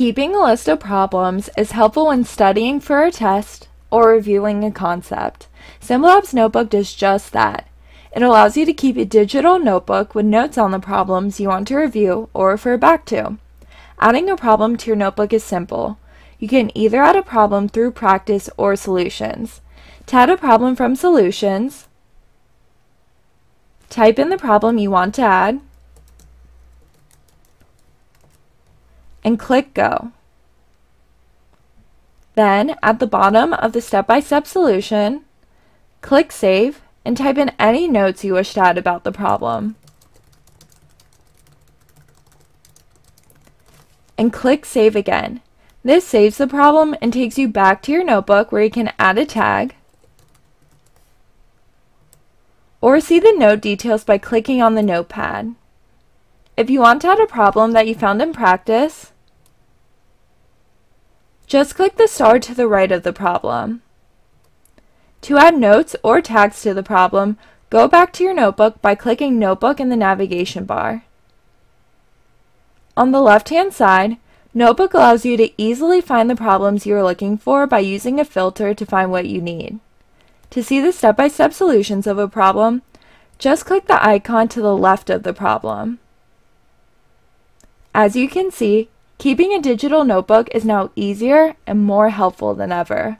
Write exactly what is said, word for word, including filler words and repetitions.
Keeping a list of problems is helpful when studying for a test or reviewing a concept. Symbolab's notebook does just that. It allows you to keep a digital notebook with notes on the problems you want to review or refer back to. Adding a problem to your notebook is simple. You can either add a problem through practice or solutions. To add a problem from solutions, type in the problem you want to add and click Go. Then, at the bottom of the step-by-step solution, click Save and type in any notes you wish to add about the problem. And click Save again. This saves the problem and takes you back to your notebook where you can add a tag or see the note details by clicking on the notepad. If you want to add a problem that you found in practice, just click the star to the right of the problem. To add notes or tags to the problem, go back to your notebook by clicking Notebook in the navigation bar. On the left-hand side, Notebook allows you to easily find the problems you are looking for by using a filter to find what you need. To see the step-by-step solutions of a problem, just click the icon to the left of the problem. As you can see, keeping a digital notebook is now easier and more helpful than ever.